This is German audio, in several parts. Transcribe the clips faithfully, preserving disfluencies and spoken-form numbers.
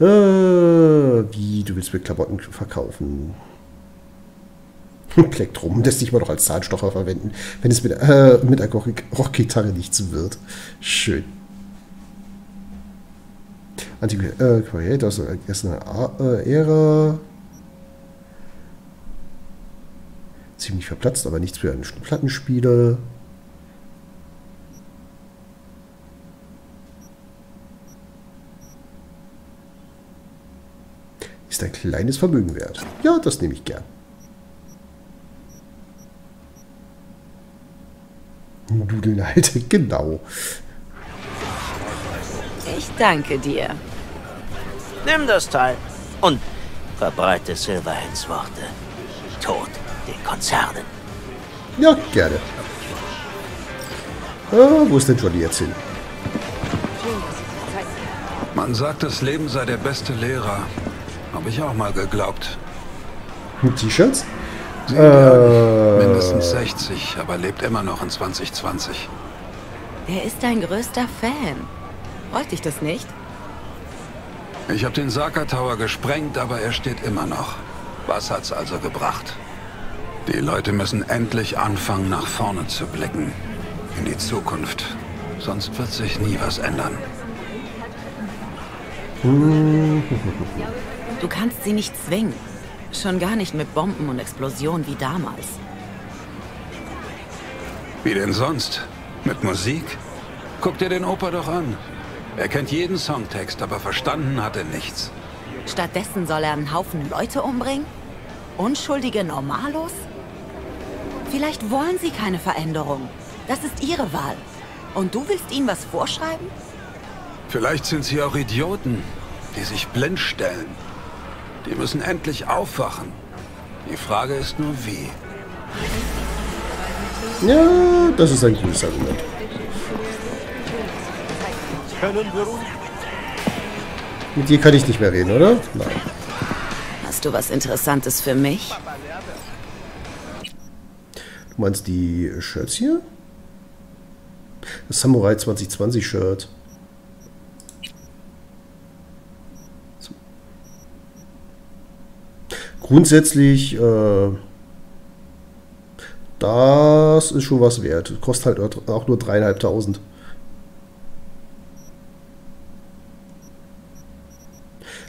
Äh, wie, du willst mir Klamotten verkaufen? Plektrum, lässt sich mal doch als Zahnstocher verwenden, wenn es mit, äh, mit einer Rockgitarre nichts wird. Schön. Antiquariat aus der ersten Ära. Ziemlich verplatzt, aber nichts für einen Plattenspieler. Ist ein kleines Vermögen wert. Ja, das nehme ich gern. Nudeln halt, genau. Ich danke dir. Nimm das Teil und verbreite Silverhands Worte. Tod den Konzernen. Ja, gerne. Ah, wo ist denn Johnny jetzt hin? Man sagt, das Leben sei der beste Lehrer. Habe ich auch mal geglaubt. Mit T-Shirts? Äh, mindestens sechzig, aber lebt immer noch in zwanzig zwanzig. Er ist dein größter Fan. Wollte ich das nicht? Ich habe den Saka Tower gesprengt, aber er steht immer noch. Was hat's also gebracht? Die Leute müssen endlich anfangen, nach vorne zu blicken. In die Zukunft. Sonst wird sich nie was ändern. Du kannst sie nicht zwingen. Schon gar nicht mit Bomben und Explosionen wie damals. Wie denn sonst? Mit Musik? Guck dir den Opa doch an. Er kennt jeden Songtext, aber verstanden hat er nichts. Stattdessen soll er einen Haufen Leute umbringen? Unschuldige Normalos? Vielleicht wollen sie keine Veränderung. Das ist ihre Wahl. Und du willst ihnen was vorschreiben? Vielleicht sind sie auch Idioten, die sich blind stellen. Die müssen endlich aufwachen. Die Frage ist nur, wie. Ja, das ist ein gutes Argument. Mit dir kann ich nicht mehr reden, oder? Nein. Hast du was Interessantes für mich? Du meinst die Shirts hier? Das Samurai zwanzig zwanzig-Shirt. Grundsätzlich, äh, das ist schon was wert. Kostet halt auch nur dreieinhalbtausend.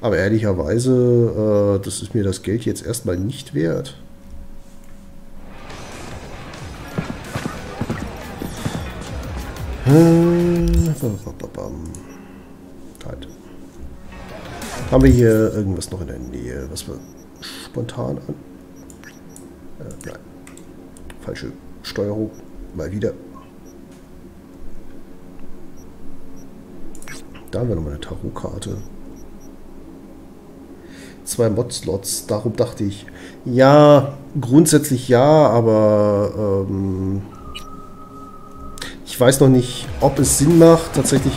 Aber ehrlicherweise, äh, das ist mir das Geld jetzt erstmal nicht wert. Halt. Haben wir hier irgendwas noch in der Nähe, was wir spontan an. Äh, nein. Falsche Steuerung. Mal wieder. Da haben wir nochmal eine Tarotkarte. Zwei Mod-Slots. Darum dachte ich. Ja, grundsätzlich ja, aber ähm, ich weiß noch nicht, ob es Sinn macht, tatsächlich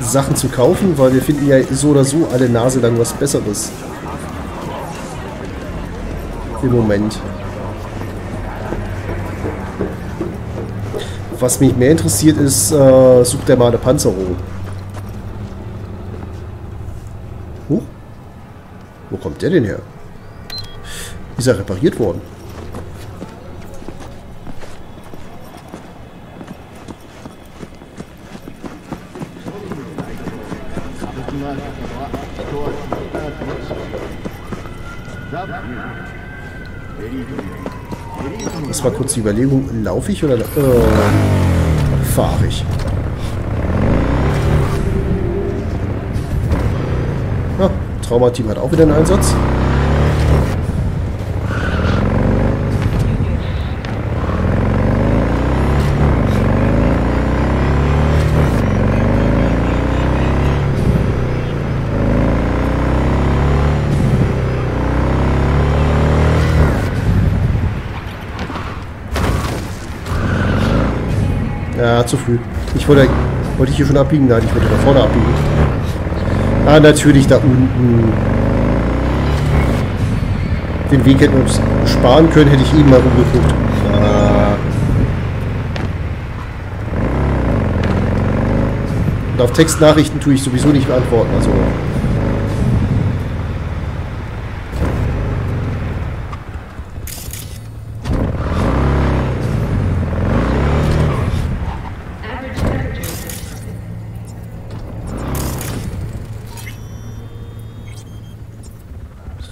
Sachen zu kaufen, weil wir finden ja so oder so alle Nase lang was Besseres. Im Moment. Was mich mehr interessiert ist, äh, sucht er mal eine Panzerung. Huh? Wo kommt der denn her? Ist er repariert worden? Das war kurz die Überlegung, laufe ich oder äh, fahre ich? Ja, Trauma-Team hat auch wieder einen Einsatz. Ja, zu früh. Ich wollte, wollte ich hier schon abbiegen? Nein, ich wollte da vorne abbiegen. Ah, natürlich da unten. Den Weg hätten wir uns sparen können, hätte ich eben mal rumgeguckt. Ah. Und auf Textnachrichten tue ich sowieso nicht antworten, also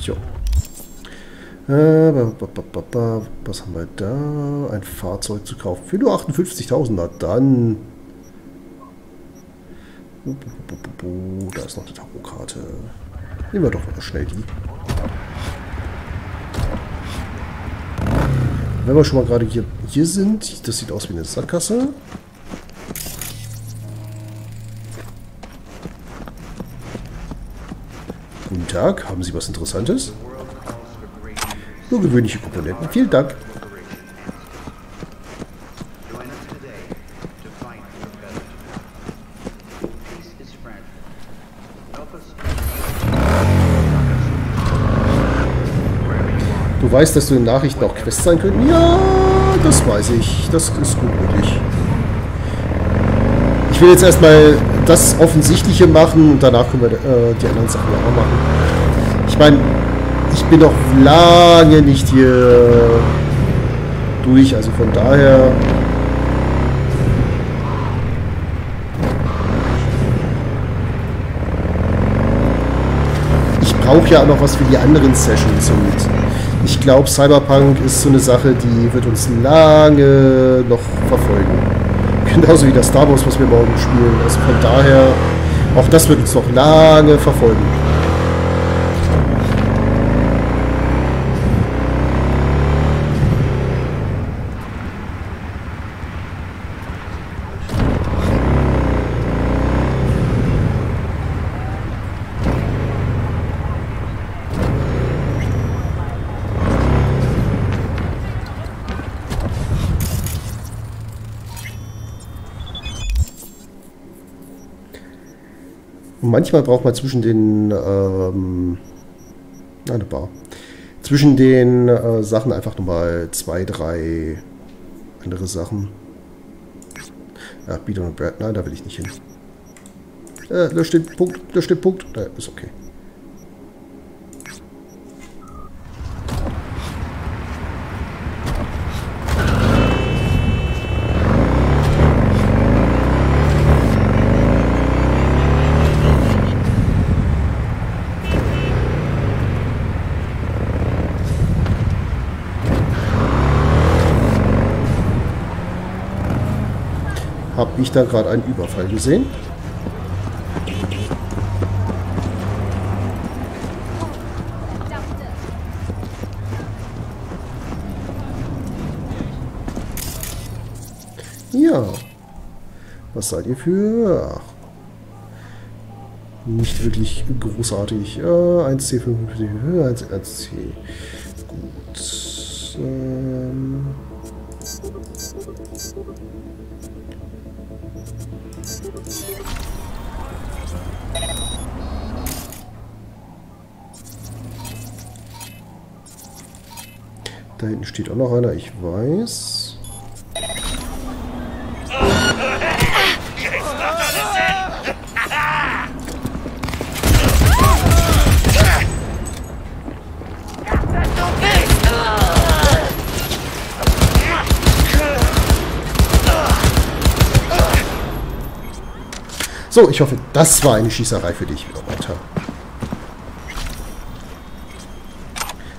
Jo. Was haben wir da? Ein Fahrzeug zu kaufen. Für nur achtundfünfzigtausend, na dann. Da ist noch eine Tarokarte. Nehmen wir doch noch schnell die. Wenn wir schon mal gerade hier, hier sind, das sieht aus wie eine Sackgasse. Guten Tag, haben Sie was Interessantes? Nur gewöhnliche Komponenten, vielen Dank. Du weißt, dass du in Nachrichten auch Quests sein könnten? Ja, das weiß ich. Das ist gut möglich. Ich will jetzt erstmal das Offensichtliche machen und danach können wir äh, die anderen Sachen auch machen. Ich meine, ich bin noch lange nicht hier durch, also von daher... Ich brauche ja auch noch was für die anderen Sessions und... Ich glaube, Cyberpunk ist so eine Sache, die wird uns lange noch verfolgen. Genauso wie das Star Wars, was wir morgen spielen. Also von daher, auch das wird uns noch lange verfolgen. Manchmal braucht man zwischen den ähm, eine Bar. Zwischen den äh, Sachen einfach nochmal zwei, drei andere Sachen. Ja, Beat und Brad. Nein, da will ich nicht hin. Äh, löscht den Punkt, löscht den Punkt. Da ist okay. Habe ich da gerade einen Überfall gesehen? Ja. Was seid ihr für? Ach. Nicht wirklich großartig. Äh, eins C fünf, eins C. Gut. Ähm. Da hinten steht auch noch einer, ich weiß. So, ich hoffe, das war eine Schießerei für dich, Roboter.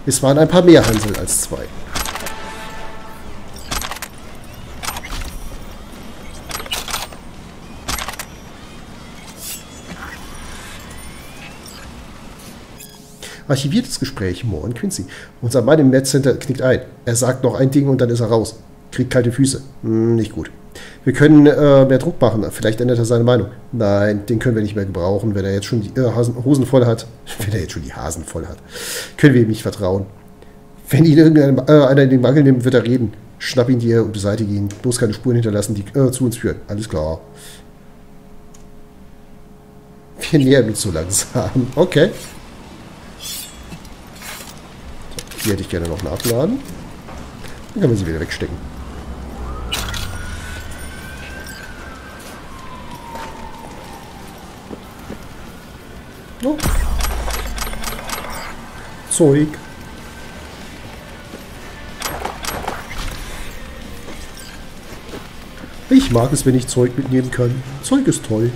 Es waren ein paar mehr Hansel als zwei. Archiviertes Gespräch, Moore und Quincy. Unser Mann im Med Center knickt ein. Er sagt noch ein Ding und dann ist er raus. Kriegt kalte Füße. Hm, nicht gut. Wir können äh, mehr Druck machen. Vielleicht ändert er seine Meinung. Nein, den können wir nicht mehr gebrauchen, wenn er jetzt schon die äh, Hasen, Hosen voll hat. Wenn er jetzt schon die Hasen voll hat. Können wir ihm nicht vertrauen. Wenn ihn irgendeiner äh, einer in den Mangel nimmt, wird er reden. Schnapp ihn dir und beseitige ihn. Bloß keine Spuren hinterlassen, die äh, zu uns führen. Alles klar. Wir nähern uns so langsam. Okay. So, die hätte ich gerne noch nachladen. Dann können wir sie wieder wegstecken. Zeug. Ich mag es, wenn ich Zeug mitnehmen kann. Zeug ist toll.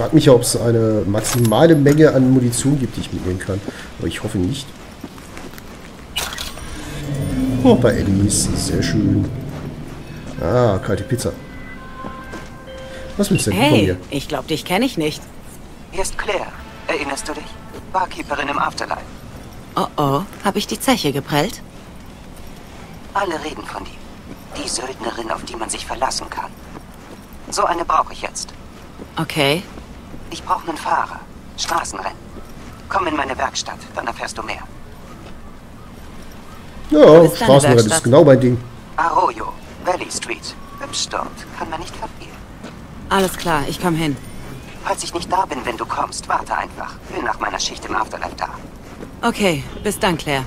frage mich ja, ob es eine maximale Menge an Munition gibt, die ich mitnehmen kann. Aber ich hoffe nicht. Oh, bei Eddies. Sehr schön. Ah, kalte Pizza. Was willst du denn hey, von mir? Ich glaube, dich kenne ich nicht. Hier ist Claire. Erinnerst du dich? Barkeeperin im Afterlife. Oh oh, habe ich die Zeche geprellt? Alle reden von dir. Die Söldnerin, auf die man sich verlassen kann. So eine brauche ich jetzt. Okay. Ich brauche einen Fahrer. Straßenrennen. Komm in meine Werkstatt, dann erfährst du mehr. Ja, ist Straßenrennen ist genau mein Ding. Arroyo, Valley Street. Hübsch dort, kann man nicht verfehlen. Alles klar, ich komme hin. Falls ich nicht da bin, wenn du kommst, warte einfach. Bin nach meiner Schicht im Afterlife da. Okay, bis dann, Claire.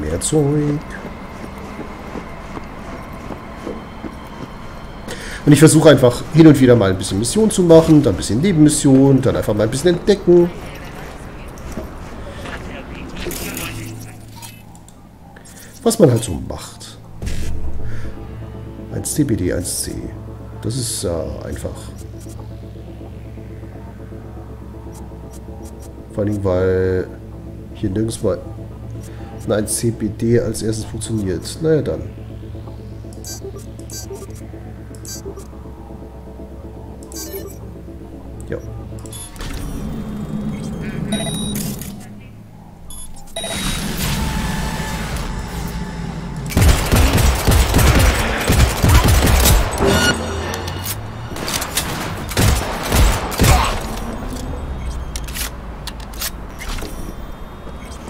Mehr Zeug. Und ich versuche einfach hin und wieder mal ein bisschen Mission zu machen, dann ein bisschen Nebenmission, dann einfach mal ein bisschen entdecken. Was man halt so macht. eins C B D eins C. Das ist äh, einfach. Vor allem, weil hier nirgends mal ein C B D als erstes funktioniert. Naja, dann. Ja.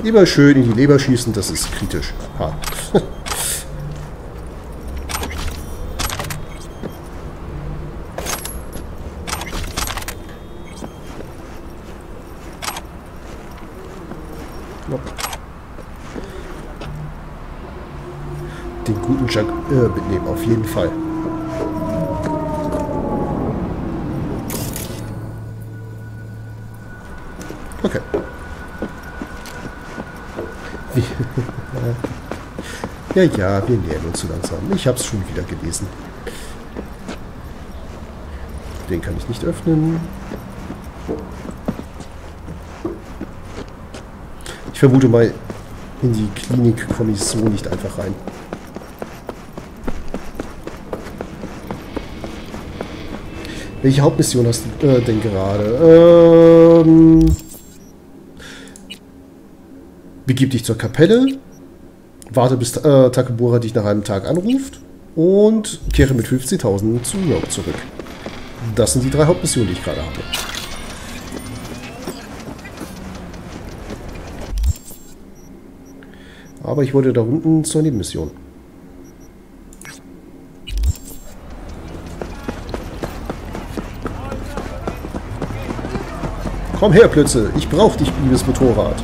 Immer schön in die Leber schießen, das ist kritisch. Ha. Den guten Jack äh, mitnehmen, auf jeden Fall. Okay. Ja, ja, wir nähern uns so langsam. Ich hab's schon wieder gelesen. Den kann ich nicht öffnen. Ich vermute mal, in die Klinik komme ich so nicht einfach rein. Welche Hauptmission hast du äh, denn gerade? Ähm... Begib dich zur Kapelle, warte bis äh, Takebura dich nach einem Tag anruft und kehre mit fünfzehntausend zu New York zurück. Das sind die drei Hauptmissionen, die ich gerade habe. Aber ich wollte da unten zur Nebenmission. Komm her, Plötze, ich brauche dich, liebes Motorrad.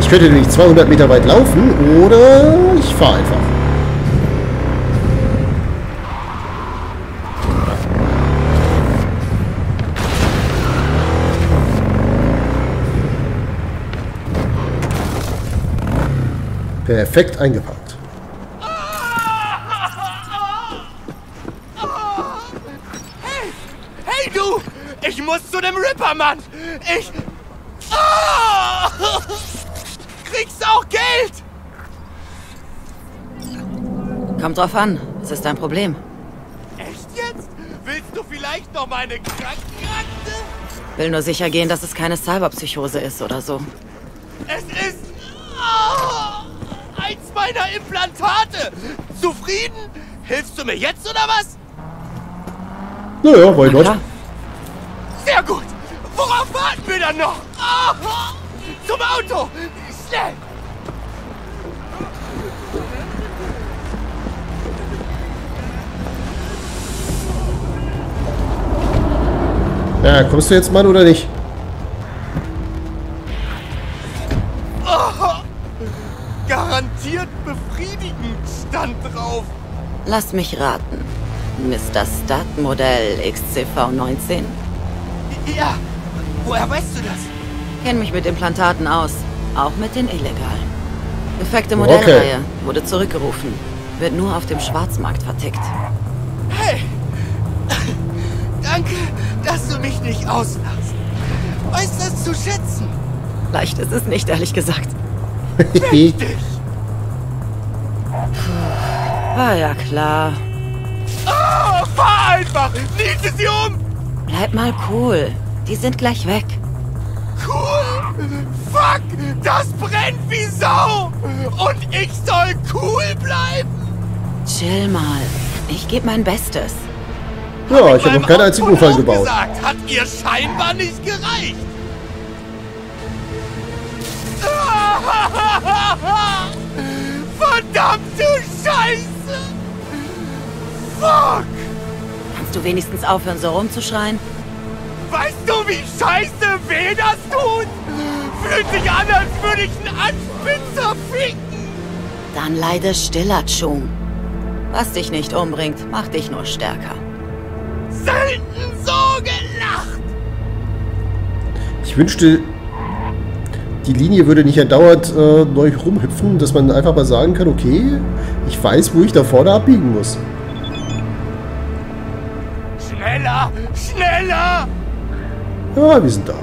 Ich könnte nämlich zweihundert Meter weit laufen oder ich fahre einfach. Perfekt eingepackt. Hey, hey du! Ich muss zu dem Rippermann! Ich... Oh! Kriegst auch Geld! Kommt drauf an, es ist ein Problem. Echt jetzt? Willst du vielleicht noch meine Krankenakte? Will nur sicher gehen, dass es keine Cyberpsychose ist oder so. Es ist... Oh, eins meiner Implantate! Zufrieden? Hilfst du mir jetzt oder was? Naja, mein Gott. Sehr gut! Worauf warten wir dann noch? Oh, zum Auto! Schnell! Ja, kommst du jetzt mal oder nicht? Oh, garantiert befriedigend stand drauf. Lass mich raten. Mister Stud-Modell X C V neunzehn? Ja, woher weißt du das? Kenn mich mit Implantaten aus, auch mit den illegalen. Defekte Modellreihe okay. wurde zurückgerufen, wird nur auf dem Schwarzmarkt vertickt. Hey, danke, dass du mich nicht auslachst. Weißt das zu schätzen? Leicht ist es nicht, ehrlich gesagt. Richtig. Puh, war ja klar. Oh, fahr einfach! Niete sie um! Bleib mal cool. Die sind gleich weg. Cool? Fuck! Das brennt wie Sau! Und ich soll cool bleiben? Chill mal. Ich gebe mein Bestes. Ja, ich habe noch keinen einzigen Unfall gebaut. Gesagt, hat ihr scheinbar nicht gereicht. Verdammte Scheiße! Fuck! Kannst du wenigstens aufhören, so rumzuschreien? Weißt du, wie scheiße weh das tut? Fühlt sich an, als würde ich einen Anspitzer ficken! Dann leide stiller, Chung. Was dich nicht umbringt, macht dich nur stärker. Selten so gelacht! Ich wünschte, die Linie würde nicht andauernd äh, neu rumhüpfen, dass man einfach mal sagen kann, okay, ich weiß, wo ich da vorne abbiegen muss. Schneller! Schneller! Ja, wir sind da.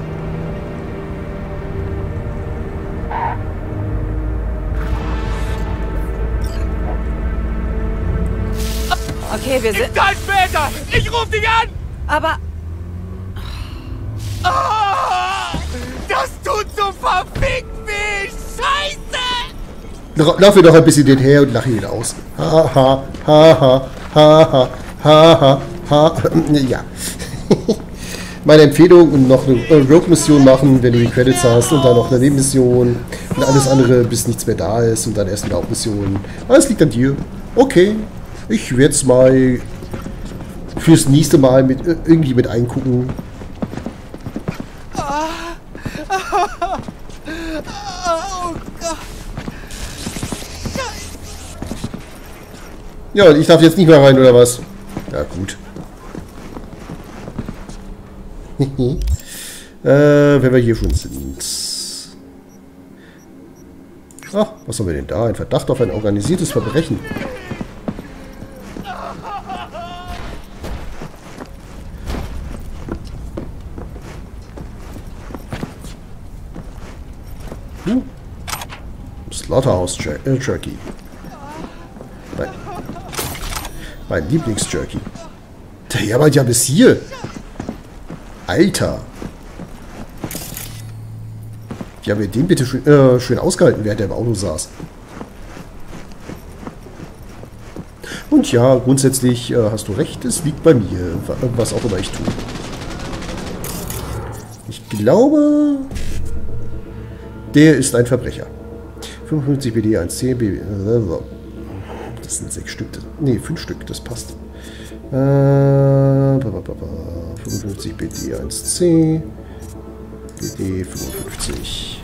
Okay, wir sind... Zeit später! Ich ruf dich an! Aber... Oh, das tut so verfickt weh! Scheiße! Lauf mir doch ein bisschen den her und lache ihn aus. Ha, ha, ha, ha, ha, ha, ha, ha, ja. Meine Empfehlung, und noch eine Rogue-Mission machen, wenn du die Credits hast, und dann noch eine Nebenmission und alles andere, bis nichts mehr da ist, und dann erst eine Hauptmission. Alles liegt an dir. Okay. Ich werde es mal fürs nächste Mal mit, irgendwie mit eingucken. Oh, oh, oh Gott. Ja, ich darf jetzt nicht mehr rein, oder was? Ja, gut. äh, wenn wir hier schon sind. Ach, was haben wir denn da? Ein Verdacht auf ein organisiertes Verbrechen. Slaughterhouse-Jerky. Mein, mein Lieblings-Jerky. Der jammert ja bis hier. Alter. Wie haben wir den bitte schön, äh, schön ausgehalten, während er im Auto saß? Und ja, grundsätzlich äh, hast du recht, es liegt bei mir, was auch immer ich tue. Ich glaube, der ist ein Verbrecher. fünfundfünfzig B D eins zehn B D. Das sind sechs Stück. Ne, fünf Stück, das passt. Äh, fünfundfünfzig B D eins C. B D fünfundfünfzig.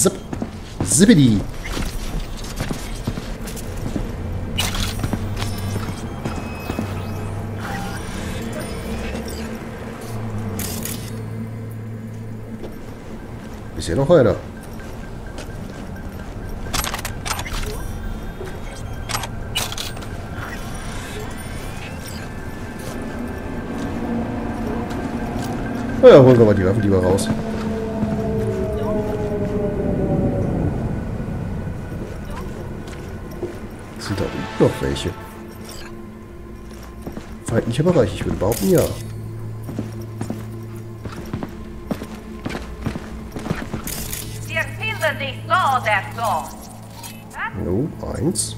Zip. Zippidi. Ist hier noch einer? Na ja, holen wir mal die Waffen lieber raus. Sind da noch welche? Feindlicher Bereich, ich würde behaupten, ja. No, eins.